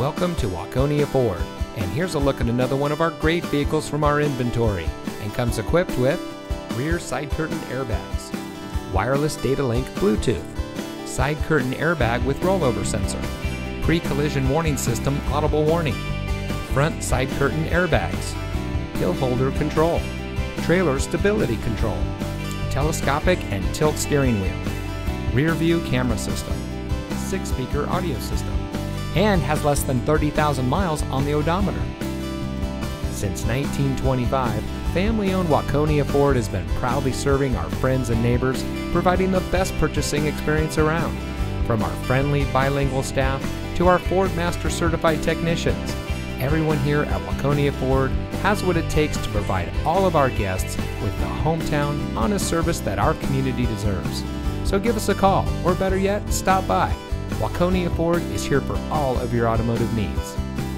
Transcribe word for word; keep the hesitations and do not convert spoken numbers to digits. Welcome to Waconia Ford, and here's a look at another one of our great vehicles from our inventory, and comes equipped with rear side curtain airbags, wireless data link Bluetooth, side curtain airbag with rollover sensor, pre-collision warning system audible warning, front side curtain airbags, hill holder control, trailer stability control, telescopic and tilt steering wheel, rear view camera system, six speaker audio system, and has less than thirty thousand miles on the odometer. Since nineteen twenty-five, family-owned Waconia Ford has been proudly serving our friends and neighbors, providing the best purchasing experience around. From our friendly bilingual staff to our Ford Master Certified technicians, everyone here at Waconia Ford has what it takes to provide all of our guests with the hometown, honest service that our community deserves. So give us a call, or better yet, stop by. Waconia Ford is here for all of your automotive needs.